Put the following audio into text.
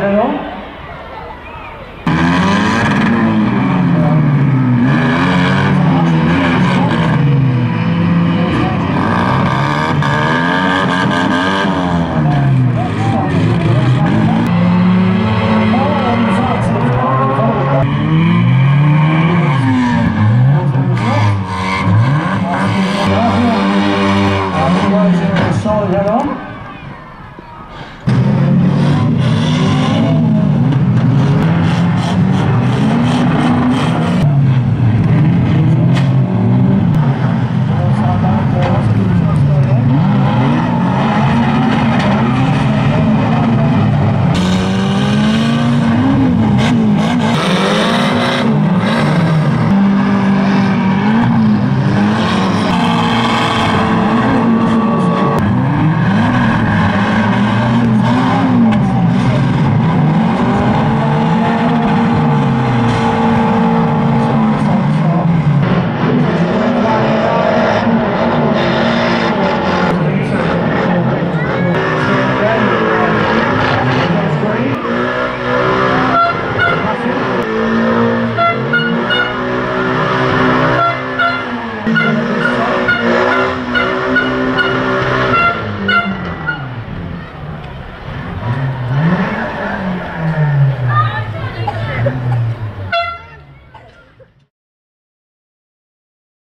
General.